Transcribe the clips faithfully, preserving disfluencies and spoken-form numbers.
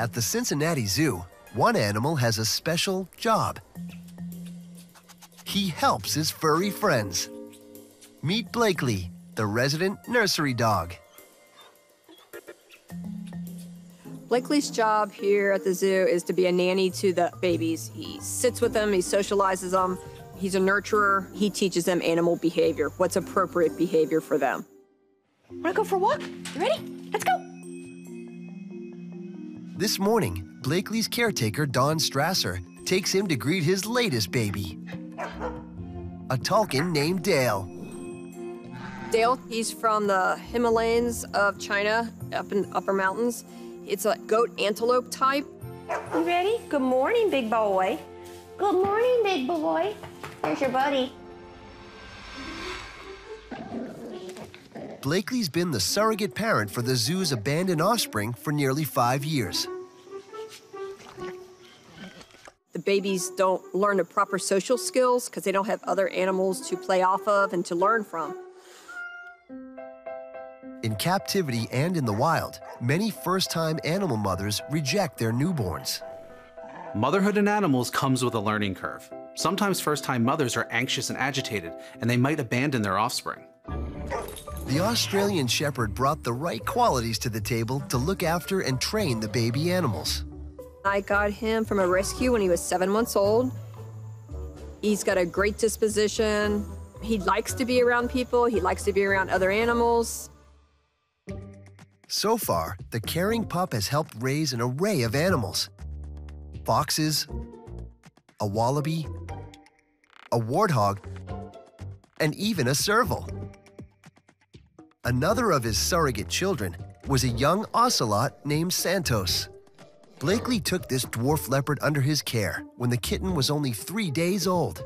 At the Cincinnati Zoo, one animal has a special job. He helps his furry friends. Meet Blakely, the resident nursery dog. Blakely's job here at the zoo is to be a nanny to the babies. He sits with them, he socializes them, he's a nurturer. He teaches them animal behavior, what's appropriate behavior for them. Wanna go for a walk? You ready? Let's go. This morning, Blakely's caretaker, Don Strasser, takes him to greet his latest baby, a Takin named Dale. Dale, he's from the Himalayas of China, up in upper mountains. It's a goat antelope type. You ready? Good morning, big boy. Good morning, big boy. There's your buddy. Blakely's been the surrogate parent for the zoo's abandoned offspring for nearly five years. The babies don't learn the proper social skills because they don't have other animals to play off of and to learn from. In captivity and in the wild, many first-time animal mothers reject their newborns. Motherhood in animals comes with a learning curve. Sometimes first-time mothers are anxious and agitated, and they might abandon their offspring. The Australian Shepherd brought the right qualities to the table to look after and train the baby animals. I got him from a rescue when he was seven months old. He's got a great disposition. He likes to be around people. He likes to be around other animals. So far, the caring pup has helped raise an array of animals. Foxes, a wallaby, a warthog, and even a serval. Another of his surrogate children was a young ocelot named Santos. Blakely took this dwarf leopard under his care when the kitten was only three days old.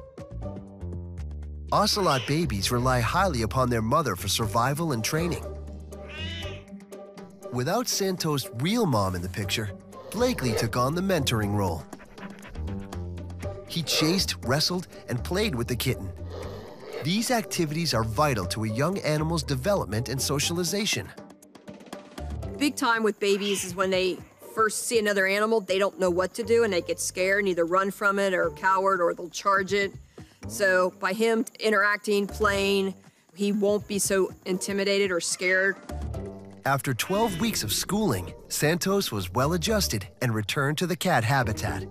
Ocelot babies rely highly upon their mother for survival and training. Without Santos' real mom in the picture, Blakely took on the mentoring role. He chased, wrestled, and played with the kitten. These activities are vital to a young animal's development and socialization. Big time with babies is when they first see another animal, they don't know what to do and they get scared and either run from it or coward or they'll charge it. So by him interacting, playing, he won't be so intimidated or scared. After twelve weeks of schooling, Santos was well adjusted and returned to the cat habitat.